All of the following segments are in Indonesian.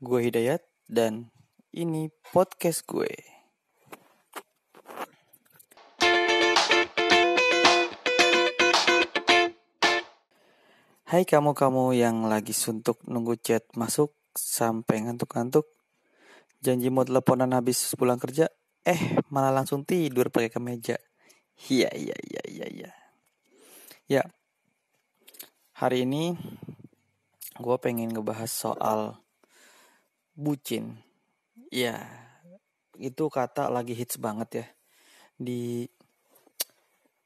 Gue Hidayat dan ini podcast gue. Hai kamu-kamu yang lagi suntuk nunggu chat masuk sampai ngantuk-ngantuk. Janji mau teleponan habis pulang kerja, malah langsung tidur pakai kemeja. Iya. Ya. Hari ini gue pengen ngebahas soal bucin. Ya, itu kata lagi hits banget ya di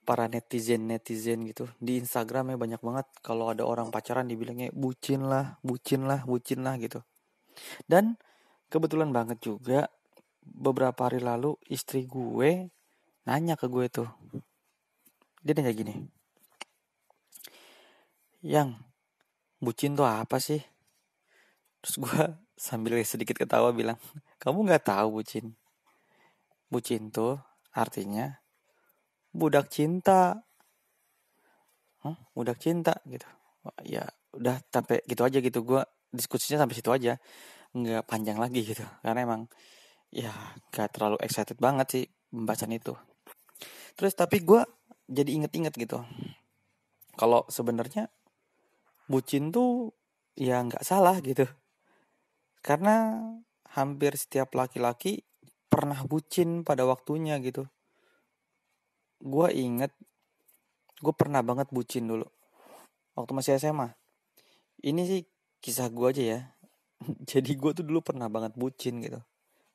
para netizen gitu. Di Instagram ya banyak banget kalau ada orang pacaran dibilangnya bucin lah gitu. Dan kebetulan banget juga beberapa hari lalu istri gue nanya ke gue tuh. Dia nanya gini. Yang, bucin tuh apa sih? Terus gue sambil sedikit ketawa bilang, kamu gak tahu bucin. Bucin tuh artinya budak cinta. Budak cinta gitu. Ya udah sampai gitu aja gitu. Gue diskusinya sampai situ aja. Gak panjang lagi gitu. Karena emang ya gak terlalu excited banget sih pembahasan itu. Terus tapi gue jadi inget-inget gitu. Kalau sebenarnya bucin tuh ya nggak salah gitu, karena hampir setiap laki-laki pernah bucin pada waktunya gitu. Gue inget, gue pernah banget bucin dulu waktu masih SMA. Ini sih kisah gue aja ya. Jadi gue tuh dulu pernah banget bucin gitu,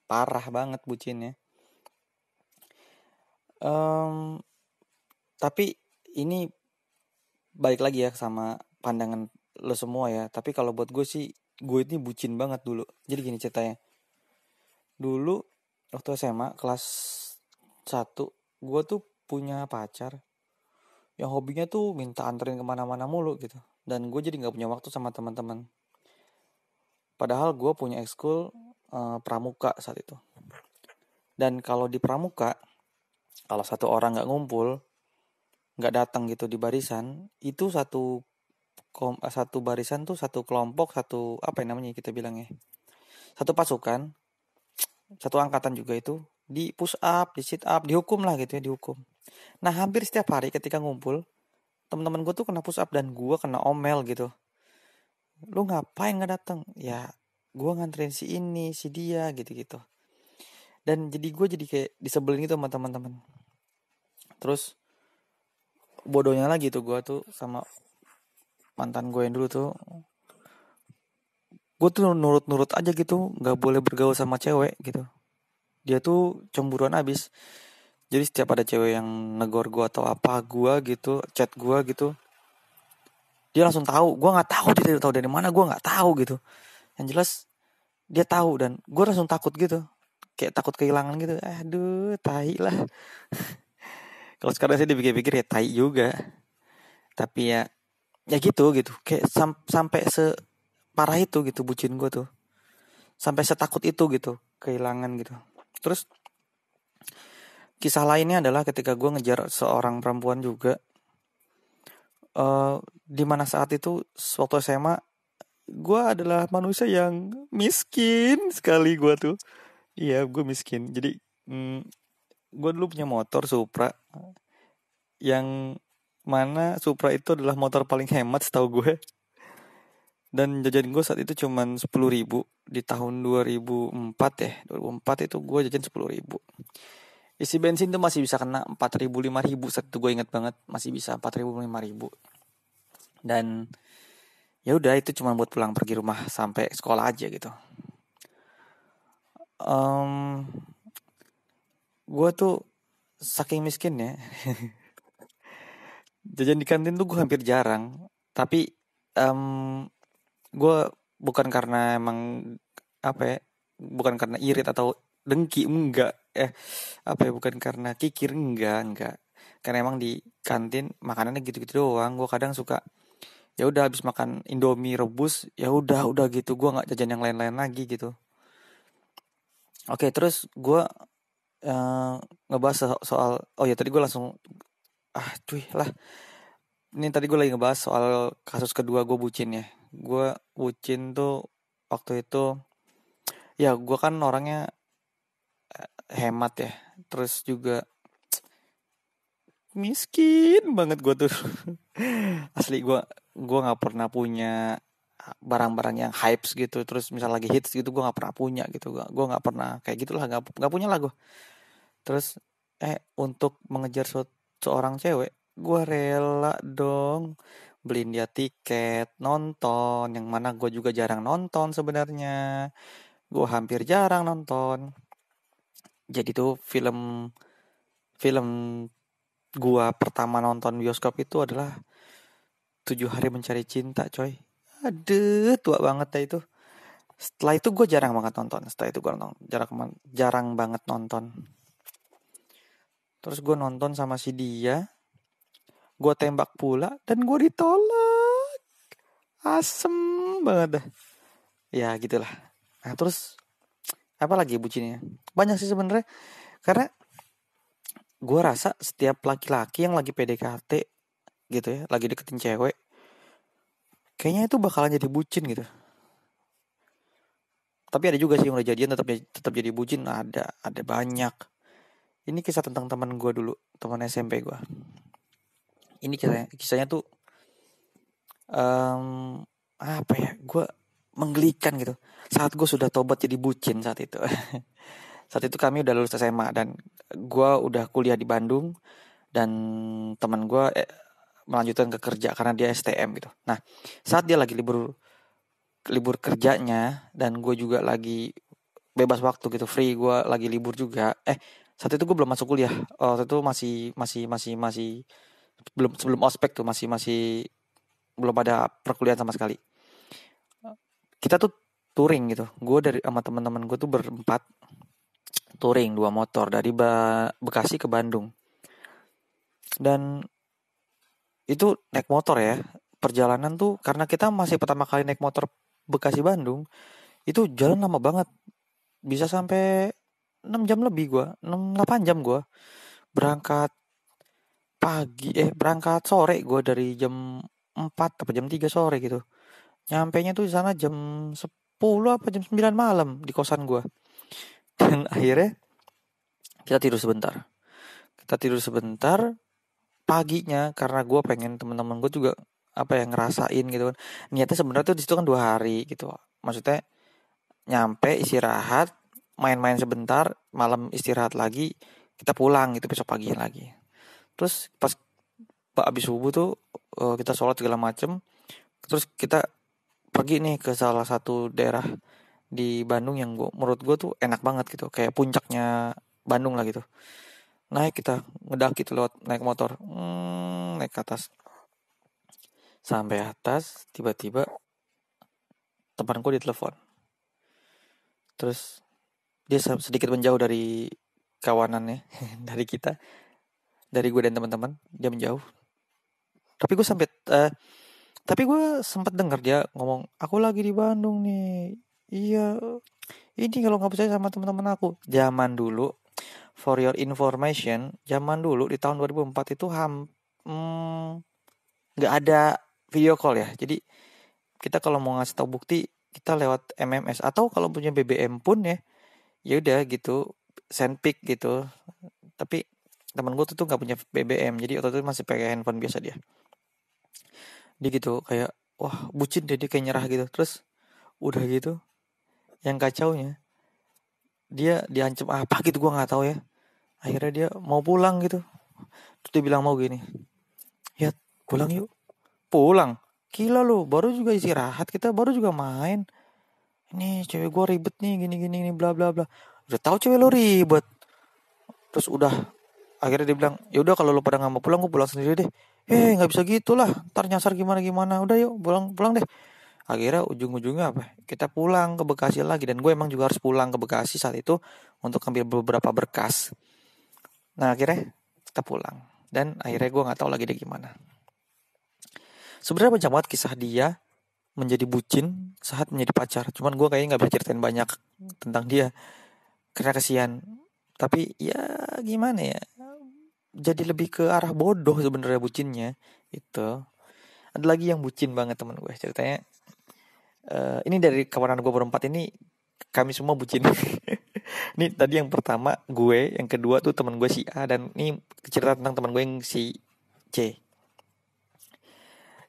parah banget bucinnya. Tapi ini balik lagi ya sama pandangan lo semua ya. Tapi kalau buat gue sih, gue ini bucin banget dulu. Jadi gini ceritanya. Dulu waktu SMA kelas 1, gue tuh punya pacar yang hobinya tuh minta anterin kemana-mana mulu gitu. Dan gue jadi gak punya waktu sama teman-teman. Padahal gue punya ekskul Pramuka saat itu. Dan kalau di Pramuka, kalau satu orang gak ngumpul, gak datang gitu di barisan, itu satu barisan tuh satu kelompok, satu apa yang namanya kita bilangnya, satu pasukan, satu angkatan juga itu di push up, di sit up, dihukum lah gitu ya, dihukum. Nah hampir setiap hari ketika ngumpul, teman-teman gue tuh kena push up dan gue kena omel gitu. Lu ngapain nggak datang? Ya gue nganterin si ini, si dia gitu. Dan jadi gue jadi kayak disebelin gitu sama teman-teman. Terus bodohnya lagi tuh gue tuh sama mantan gue yang dulu tuh, gue tuh nurut-nurut aja gitu, gak boleh bergaul sama cewek gitu. Dia tuh cemburuan abis. Jadi setiap ada cewek yang negor gue atau apa gue gitu, chat gue gitu, dia langsung tahu. Gue gak tahu dia tahu dari mana, gue gak tahu gitu. Yang jelas dia tahu dan gue langsung takut gitu, kayak takut kehilangan gitu. Aduh, tai lah. Kalau sekarang saya dipikir-pikir ya tai juga. Tapi ya gitu kayak sampai separah itu gitu bucin gue tuh, sampai setakut itu gitu kehilangan gitu. Terus kisah lainnya adalah ketika gue ngejar seorang perempuan juga, dimana saat itu waktu SMA gue adalah manusia yang miskin sekali. Gue tuh gue miskin. Jadi gue dulu punya motor Supra, yang mana Supra itu adalah motor paling hemat setahu gue. Dan jajan gue saat itu cuman 10.000. Di tahun 2004 itu gue jajan 10.000. Isi bensin tuh masih bisa kena 4.000, 5.000. Saat itu gue ingat banget, masih bisa 4.000, 5.000. Dan ya udah itu cuma buat pulang pergi rumah sampai sekolah aja gitu. Gue tuh saking miskin ya. Jajan di kantin tuh gue hampir jarang. Tapi gue bukan karena emang bukan karena irit atau dengki, enggak. Bukan karena kikir, enggak. Karena emang di kantin makanannya gitu-gitu doang. Gue kadang suka ya udah habis makan Indomie rebus, ya udah gitu. Gue nggak jajan yang lain-lain lagi gitu. Oke, terus gue ngebahas soal tadi gue langsung ini tadi gue lagi ngebahas soal kasus kedua gue bucin ya. Gue bucin tuh waktu itu ya gue kan orangnya hemat ya, terus juga miskin banget gue tuh. Asli gue nggak pernah punya barang-barang yang hypes gitu, terus misal lagi hits gitu gue nggak pernah punya gitu, gue nggak pernah kayak gitulah, nggak punya lah gue. Terus untuk mengejar seorang cewek gue rela dong beliin dia tiket nonton, yang mana gue juga jarang nonton sebenarnya, gue hampir jarang nonton. Jadi tuh film gue pertama nonton bioskop itu adalah 7 hari mencari cinta, coy. Aduh, tua banget ya itu. Setelah itu gue jarang banget nonton. Jarang banget nonton. Terus gue nonton sama si dia. Gue tembak pula dan gue ditolak. Asem banget dah. Ya gitulah. Nah terus apa lagi bucinnya? Banyak sih sebenarnya. Karena gue rasa setiap laki-laki yang lagi PDKT gitu ya, lagi deketin cewek, kayaknya itu bakalan jadi bucin gitu. Tapi ada juga sih yang udah jadian tetap jadi bucin. Ada banyak. Ini kisah tentang teman gue dulu, teman SMP gue. Ini kisahnya tuh apa ya? Gue menggelikan gitu. Saat gue sudah tobat jadi bucin saat itu. Saat itu kami udah lulus SMA dan gue udah kuliah di Bandung dan teman gue melanjutkan ke kerja karena dia STM gitu. Nah, saat dia lagi libur kerjanya dan gue juga lagi bebas waktu gitu, free, gue lagi libur juga. Saat itu gue belum masuk kuliah. Waktu itu masih sebelum ospek tuh, masih belum ada perkuliahan sama sekali. Kita tuh touring gitu. Gue sama teman-teman gue tuh berempat touring 2 motor dari Bekasi ke Bandung. Dan itu naik motor ya, perjalanan tuh karena kita masih pertama kali naik motor Bekasi-Bandung, itu jalan lama banget, bisa sampai 6 jam lebih gue, 8 jam gue, berangkat sore gue dari jam 4 atau jam 3 sore gitu, nyampenya tuh di sana jam 10 apa jam 9 malam di kosan gue, dan akhirnya kita tidur sebentar, paginya karena gue pengen teman-teman gue juga apa ya ngerasain gitu kan. Niatnya sebenarnya tuh di situ kan 2 hari gitu. Maksudnya nyampe istirahat, main-main sebentar, malam istirahat lagi, kita pulang gitu besok pagi lagi. Terus pas abis subuh tuh kita sholat segala macem. Terus kita pergi nih ke salah satu daerah di Bandung yang menurut gue tuh enak banget gitu. Kayak puncaknya Bandung lah gitu. Naik kita ngedaki tuh lewat naik motor, naik ke atas, sampai atas tiba-tiba temanku ditelepon, terus dia sedikit menjauh dari kawanannya, dari kita, dari gue dan teman-teman, dia menjauh. Tapi gue sempat dengar dia ngomong, aku lagi di Bandung nih, iya, ini kalau nggak percaya sama teman-teman aku, zaman dulu. For your information, zaman dulu di tahun 2004 itu nggak ada video call ya. Jadi kita kalau mau ngasih tahu bukti kita lewat MMS atau kalau punya BBM pun ya udah gitu send pic gitu. Tapi teman gue tuh nggak punya BBM, jadi waktu itu masih pakai handphone biasa dia. Dia gitu kayak wah bucin deh, dia kayak nyerah gitu. Terus udah gitu yang kacaunya dia diancam apa gitu gue nggak tahu ya. Akhirnya dia mau pulang gitu. Terus dia bilang mau gini, ya pulang yuk. Pulang? Gila lu, baru juga istirahat kita, baru juga main. Ini cewek gue ribet nih, gini bla bla bla. Udah tahu cewek lu ribet. Terus udah akhirnya dia bilang, ya udah kalau lu pada nggak mau pulang, gue pulang sendiri deh. Nggak bisa gitulah, ntar nyasar gimana. Udah yuk pulang deh. Akhirnya ujung-ujungnya apa? Kita pulang ke Bekasi lagi. Dan gue emang juga harus pulang ke Bekasi saat itu untuk ambil beberapa berkas. Nah akhirnya kita pulang. Dan akhirnya gue gak tahu lagi dia gimana. Sebenarnya banyak banget kisah dia menjadi bucin saat menjadi pacar. Cuman gue kayaknya gak bisa ceritain banyak tentang dia karena kasihan. Tapi ya gimana ya, jadi lebih ke arah bodoh sebenarnya bucinnya itu. Ada lagi yang bucin banget teman gue ceritanya. Ini dari kawanan gue berempat ini kami semua bucin. Ini tadi yang pertama gue, yang kedua tuh teman gue si A, dan ini cerita tentang teman gue yang si C.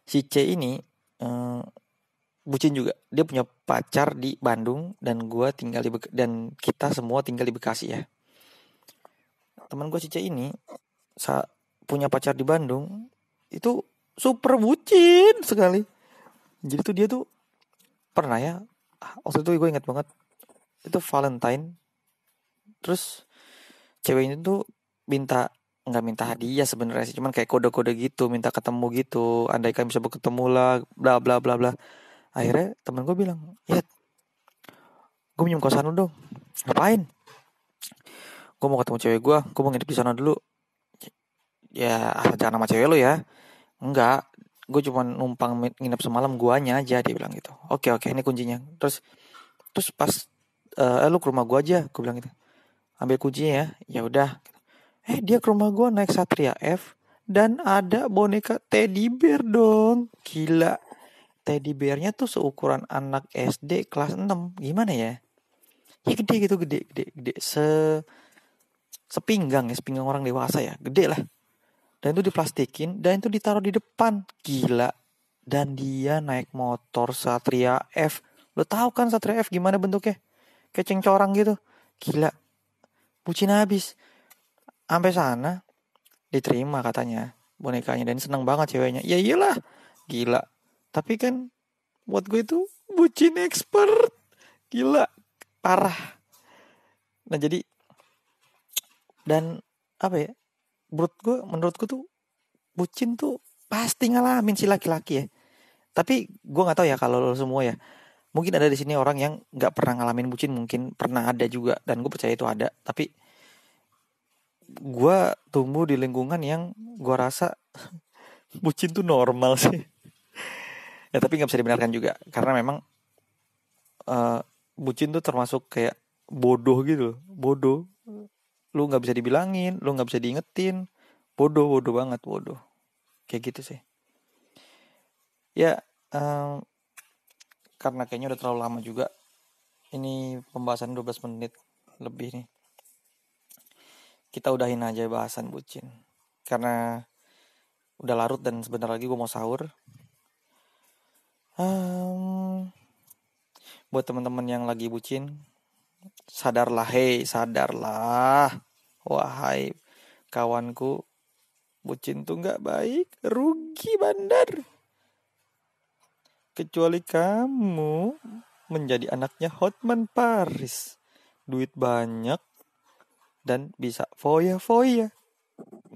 Si C ini bucin juga. Dia punya pacar di Bandung dan gue tinggal di dan kita semua tinggal di Bekasi ya. Teman gue si C ini punya pacar di Bandung itu super bucin sekali. Jadi tuh dia tuh pernah ya, waktu itu gue ingat banget, itu Valentine, terus cewek ini tuh nggak minta hadiah sebenarnya sih, cuman kayak kode-kode gitu, minta ketemu gitu, andaikan bisa bertemu lah, bla bla bla bla. Akhirnya temen gue bilang, ya gue minjem kosan lu dong. Ngapain? Gue mau ketemu cewek gue mau nginep di sana dulu. Ya jangan sama cewek lu ya. Enggak, gue cuma numpang nginep semalam guanya aja, dia bilang gitu. Oke, ini kuncinya. Terus pas lu ke rumah gue aja, gue bilang gitu. Ambil kuncinya ya. Ya udah. Dia ke rumah gue naik Satria F dan ada boneka teddy bear dong. Gila. Teddy bearnya tuh seukuran anak SD kelas 6. Gimana ya? Ya gede gitu, gede. Sepinggang ya, sepinggang orang dewasa ya. Gede lah. Dan itu diplastikin dan itu ditaruh di depan. Gila. Dan dia naik motor Satria F. Lo tau kan Satria F gimana bentuknya? Kayak cengcorang gitu. Gila. Bucin habis. Sampai sana diterima katanya bonekanya dan seneng banget ceweknya. Ya iyalah, gila. Tapi kan buat gue itu bucin expert. Gila, parah. Nah, jadi dan apa ya? Menurutku tuh bucin tuh pasti ngalamin si laki-laki ya. Tapi gue enggak tahu ya kalau lo semua ya. Mungkin ada di sini orang yang enggak pernah ngalamin bucin, mungkin pernah ada juga, dan gue percaya itu ada, tapi gue tumbuh di lingkungan yang gue rasa bucin tuh normal sih. Ya tapi gak bisa dibenarkan juga. Karena memang bucin tuh termasuk kayak bodoh gitu loh. Bodoh. Lu gak bisa dibilangin, lu gak bisa diingetin. Bodoh banget, bodoh. Kayak gitu sih. Ya karena kayaknya udah terlalu lama juga. Ini pembahasan 12 menit lebih nih. Kita udahin aja bahasan bucin. Karena udah larut dan sebentar lagi gue mau sahur. Buat teman-teman yang lagi bucin, sadarlah. Wahai kawanku, bucin tuh gak baik, rugi bandar. Kecuali kamu menjadi anaknya Hotman Paris. Duit banyak. Dan bisa foya-foya.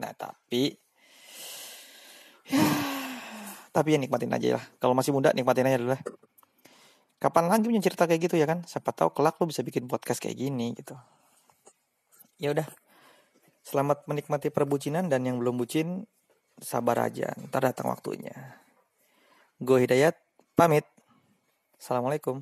Nah tapi tapi ya nikmatin aja lah. Kalau masih muda nikmatin aja dulu lah. Kapan lagi punya cerita kayak gitu ya kan. Siapa tahu kelak lo bisa bikin podcast kayak gini gitu. Ya udah. Selamat menikmati perbucinan. Dan yang belum bucin, sabar aja, ntar datang waktunya. Gue Hidayat, pamit. Assalamualaikum.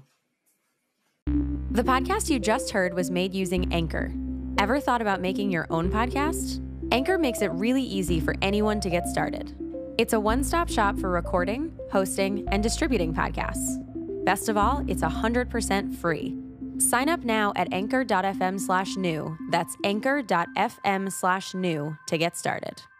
The podcast you just heard was made using Anchor. Ever thought about making your own podcast? Anchor makes it really easy for anyone to get started. It's a one-stop shop for recording, hosting, and distributing podcasts. Best of all, it's 100% free. Sign up now at anchor.fm/new. That's anchor.fm/new to get started.